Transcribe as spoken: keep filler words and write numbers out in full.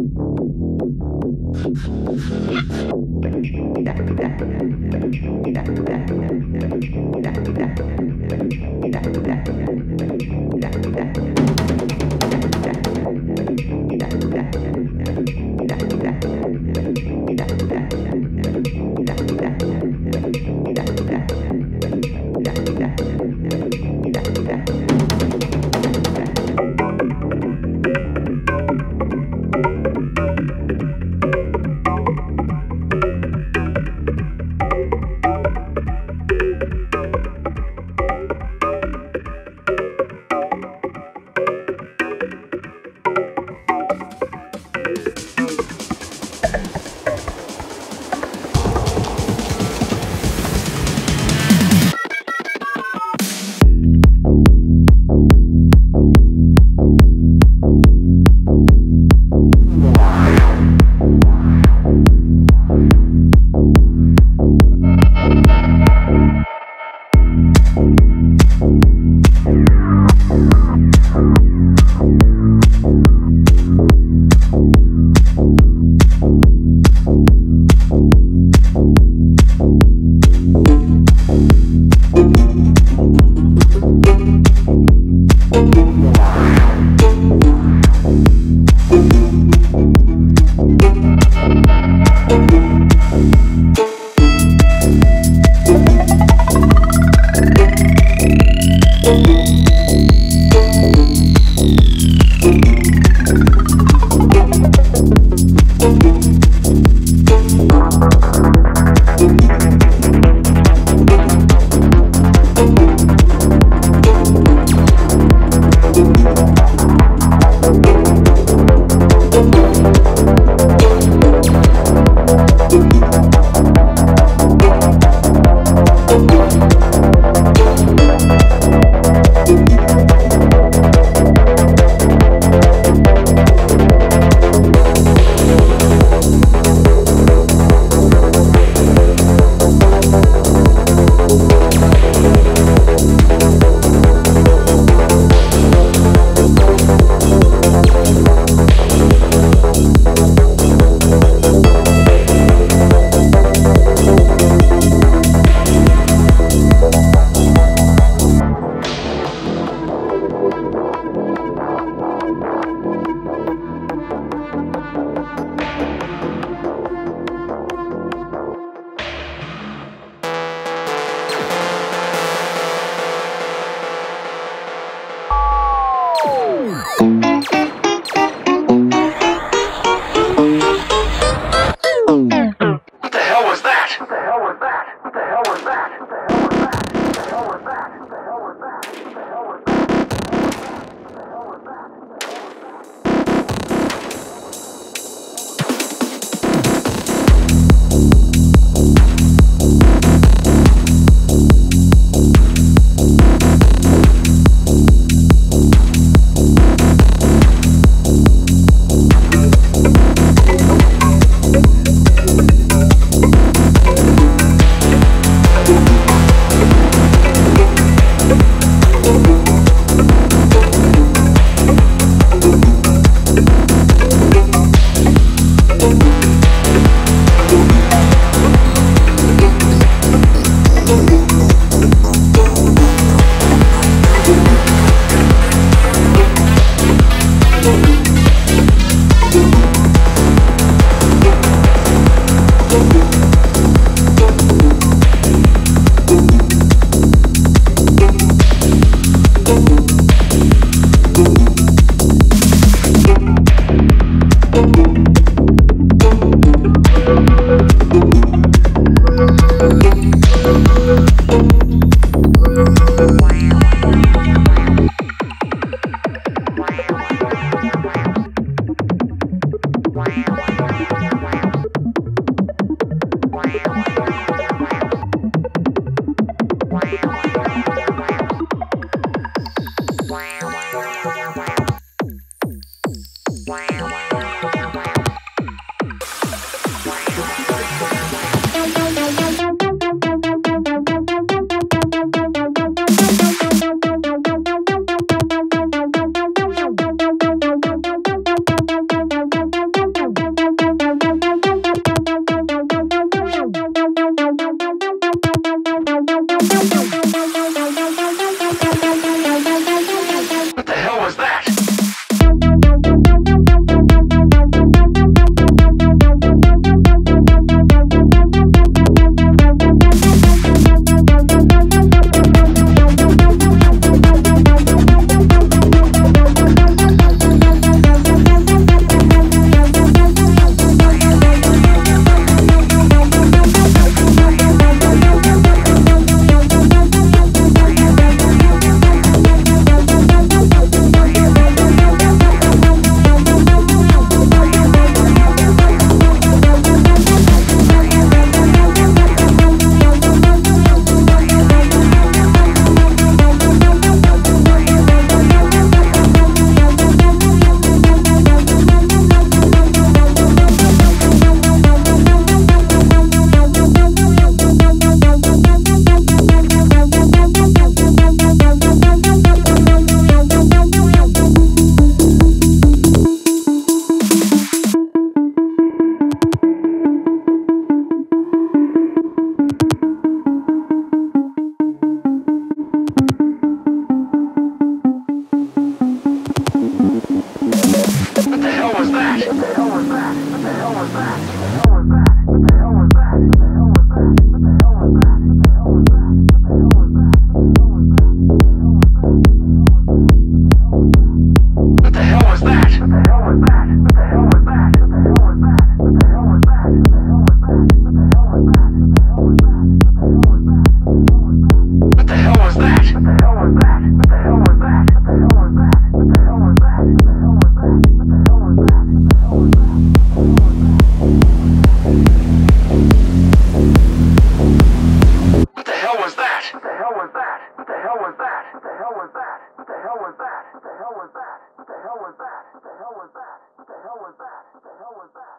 We'll be right back. hell was that? What the hell was that? What the hell was that? What the hell was that? What the hell was that? What the hell was that? What the hell was that? What the hell was that? What the hell was that? What the hell was that? What the hell was that?